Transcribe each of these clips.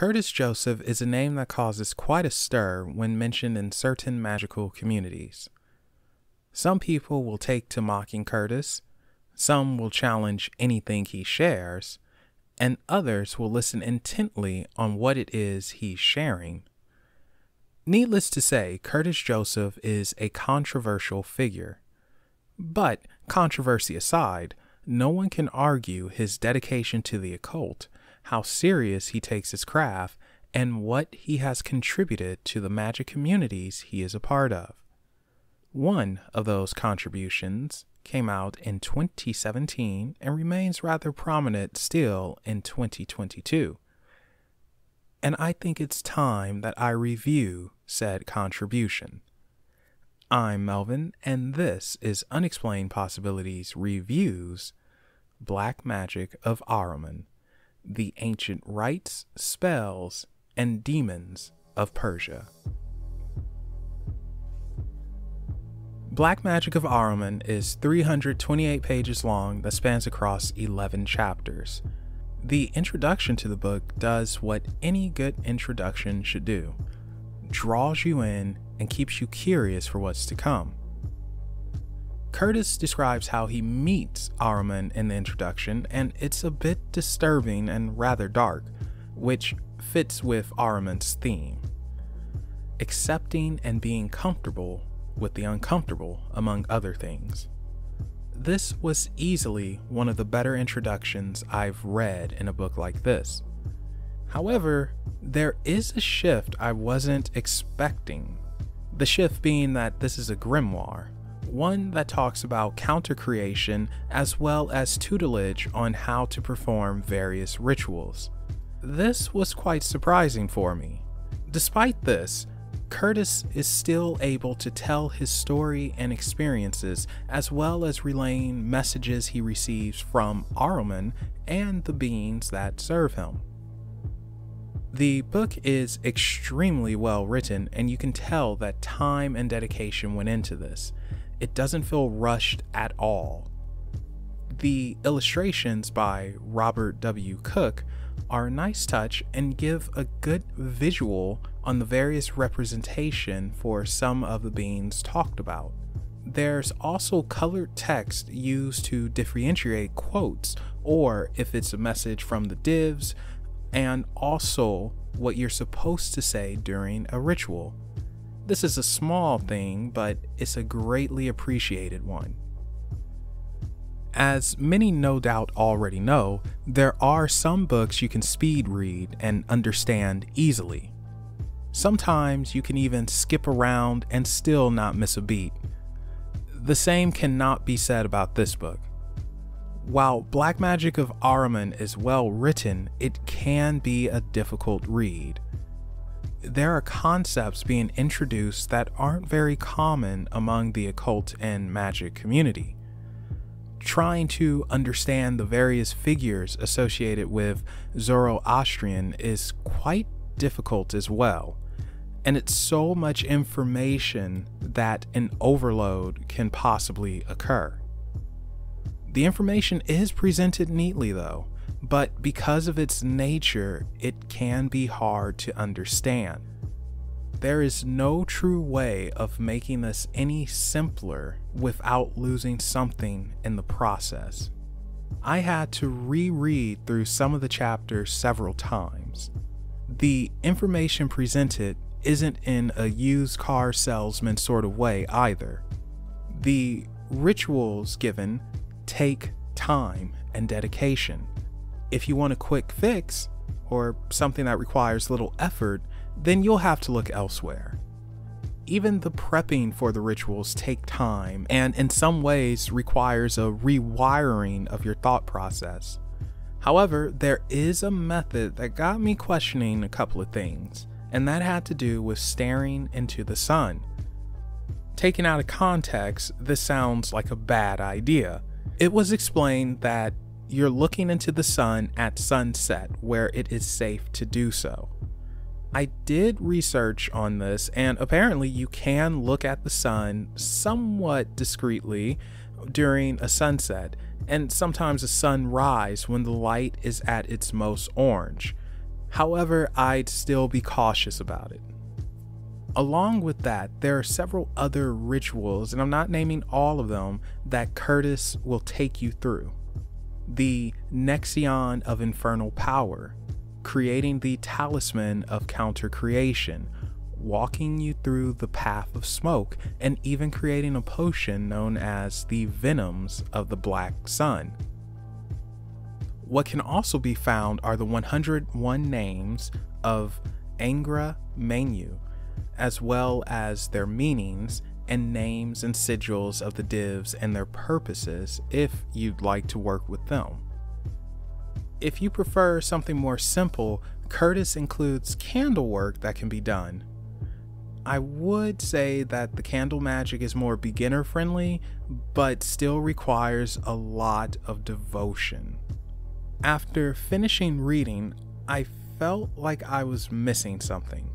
Kurtis Joseph is a name that causes quite a stir when mentioned in certain magical communities. Some people will take to mocking Kurtis, some will challenge anything he shares, and others will listen intently on what it is he's sharing. Needless to say, Kurtis Joseph is a controversial figure. But, controversy aside, no one can argue his dedication to the occult, how serious he takes his craft, and what he has contributed to the magic communities he is a part of. One of those contributions came out in 2017 and remains rather prominent still in 2022. And I think it's time that I review said contribution. I'm Melvin, and this is Unexplained Possibilities Reviews, Black Magick of Ahriman, the Ancient Rites, Spells, and Demons of Persia. Black Magick of Ahriman is 328 pages long that spans across 11 chapters. The introduction to the book does what any good introduction should do, draws you in and keeps you curious for what's to come. Kurtis describes how he meets Ahriman in the introduction, and it's a bit disturbing and rather dark, which fits with Ahriman's theme. Accepting and being comfortable with the uncomfortable, among other things. This was easily one of the better introductions I've read in a book like this. However, there is a shift I wasn't expecting. The shift being that this is a grimoire, one that talks about counter-creation as well as tutelage on how to perform various rituals. This was quite surprising for me. Despite this, Kurtis is still able to tell his story and experiences, as well as relaying messages he receives from Ahriman and the beings that serve him. The book is extremely well written, and you can tell that time and dedication went into this. It doesn't feel rushed at all. The illustrations by Robert W. Cook are a nice touch and give a good visual on the various representation for some of the beings talked about. There's also colored text used to differentiate quotes or if it's a message from the divs, and also what you're supposed to say during a ritual. This is a small thing, but it's a greatly appreciated one. As many no doubt already know, there are some books you can speed read and understand easily. Sometimes you can even skip around and still not miss a beat. The same cannot be said about this book. While Black Magick of Ahriman is well written, it can be a difficult read. There are concepts being introduced that aren't very common among the occult and magic community. Trying to understand the various figures associated with Zoroastrian is quite difficult as well, and it's so much information that an overload can possibly occur. The information is presented neatly though, but because of its nature, it can be hard to understand. There is no true way of making this any simpler without losing something in the process. I had to reread through some of the chapters several times. The information presented isn't in a used car salesman sort of way either. The rituals given take time and dedication. If you want a quick fix, or something that requires little effort, then you'll have to look elsewhere. Even the prepping for the rituals take time and in some ways requires a rewiring of your thought process. However, there is a method that got me questioning a couple of things, and that had to do with staring into the sun. Taken out of context, this sounds like a bad idea. It was explained that you're looking into the sun at sunset where it is safe to do so. I did research on this, and apparently you can look at the sun somewhat discreetly during a sunset, and sometimes a sunrise when the light is at its most orange. However, I'd still be cautious about it. Along with that, there are several other rituals, and I'm not naming all of them, that Kurtis will take you through. The Nexion of Infernal Power, creating the Talisman of Counter-Creation, walking you through the Path of Smoke, and even creating a potion known as the Venoms of the Black Sun. What can also be found are the 101 names of Angra Mainyu, as well as their meanings and names and sigils of the divs and their purposes if you'd like to work with them. If you prefer something more simple, Kurtis includes candle work that can be done. I would say that the candle magic is more beginner friendly, but still requires a lot of devotion. After finishing reading, I felt like I was missing something.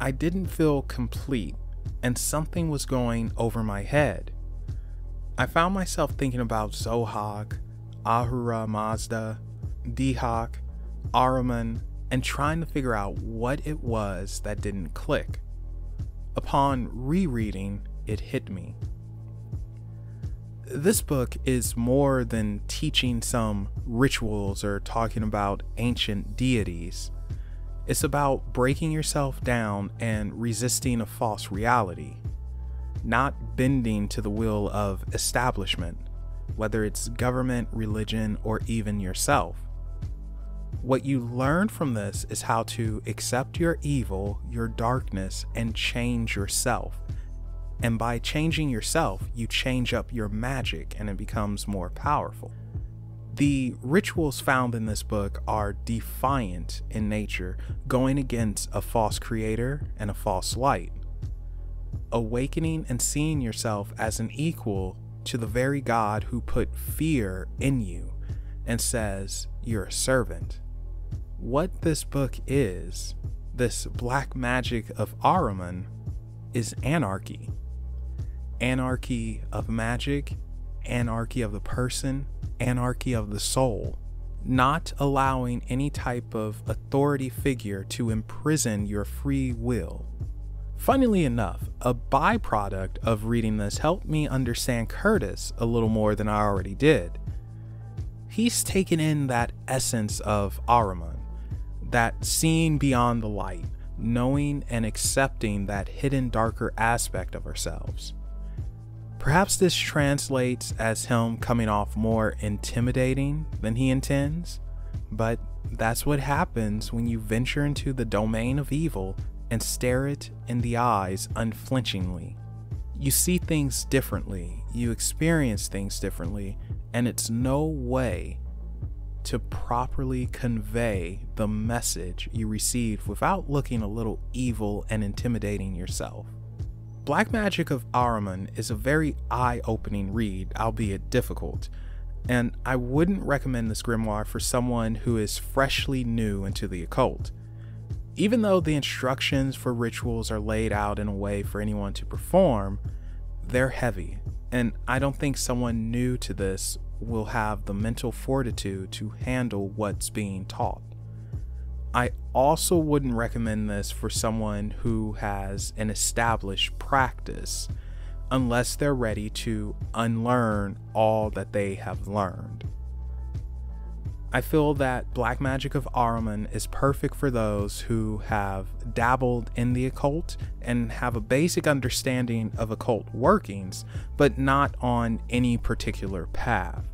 I didn't feel complete, and something was going over my head. I found myself thinking about Zohag, Ahura Mazda, Dihak, Ahriman, and trying to figure out what it was that didn't click. Upon rereading, it hit me. This book is more than teaching some rituals or talking about ancient deities. It's about breaking yourself down and resisting a false reality, not bending to the will of establishment, whether it's government, religion, or even yourself. What you learn from this is how to accept your evil, your darkness, and change yourself. And by changing yourself, you change up your magic and it becomes more powerful. The rituals found in this book are defiant in nature, going against a false creator and a false light. Awakening and seeing yourself as an equal to the very God who put fear in you and says you're a servant. What this book is, this Black Magick of Ahriman, is anarchy. Anarchy of magic, anarchy of the person, anarchy of the soul, not allowing any type of authority figure to imprison your free will. Funnily enough, a byproduct of reading this helped me understand Kurtis a little more than I already did. He's taken in that essence of Ahriman, that seeing beyond the light, knowing and accepting that hidden darker aspect of ourselves. Perhaps this translates as him coming off more intimidating than he intends, but that's what happens when you venture into the domain of evil and stare it in the eyes unflinchingly. You see things differently, you experience things differently, and it's no way to properly convey the message you received without looking a little evil and intimidating yourself. Black Magick of Ahriman is a very eye-opening read, albeit difficult, and I wouldn't recommend this grimoire for someone who is freshly new into the occult. Even though the instructions for rituals are laid out in a way for anyone to perform, they're heavy, and I don't think someone new to this will have the mental fortitude to handle what's being taught. I also wouldn't recommend this for someone who has an established practice, unless they're ready to unlearn all that they have learned. I feel that Black Magick of Ahriman is perfect for those who have dabbled in the occult and have a basic understanding of occult workings, but not on any particular path.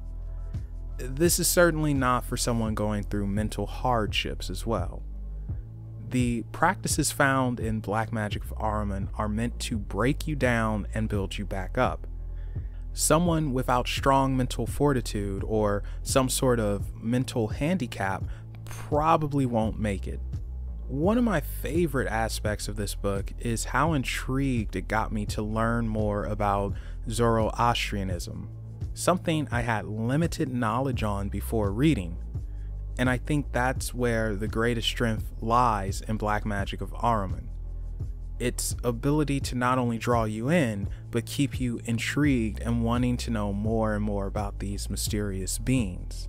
This is certainly not for someone going through mental hardships as well. The practices found in Black Magick of Ahriman are meant to break you down and build you back up. Someone without strong mental fortitude or some sort of mental handicap probably won't make it. One of my favorite aspects of this book is how intrigued it got me to learn more about Zoroastrianism, something I had limited knowledge on before reading, and I think that's where the greatest strength lies in Black Magick of Ahriman. Its ability to not only draw you in, but keep you intrigued and wanting to know more and more about these mysterious beings.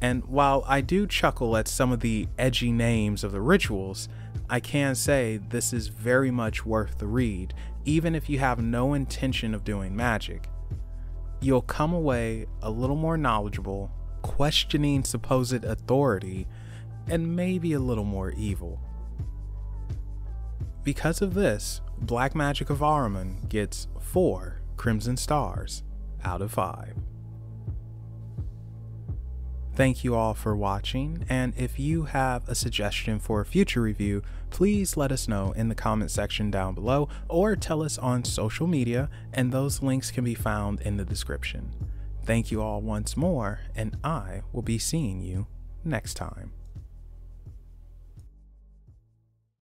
And while I do chuckle at some of the edgy names of the rituals, I can say this is very much worth the read, even if you have no intention of doing magic. You'll come away a little more knowledgeable, questioning supposed authority, and maybe a little more evil. Because of this, Black Magick of Ahriman gets 4 Crimson Stars out of 5. Thank you all for watching, and if you have a suggestion for a future review, please let us know in the comment section down below or tell us on social media, and those links can be found in the description. Thank you all once more, and I will be seeing you next time.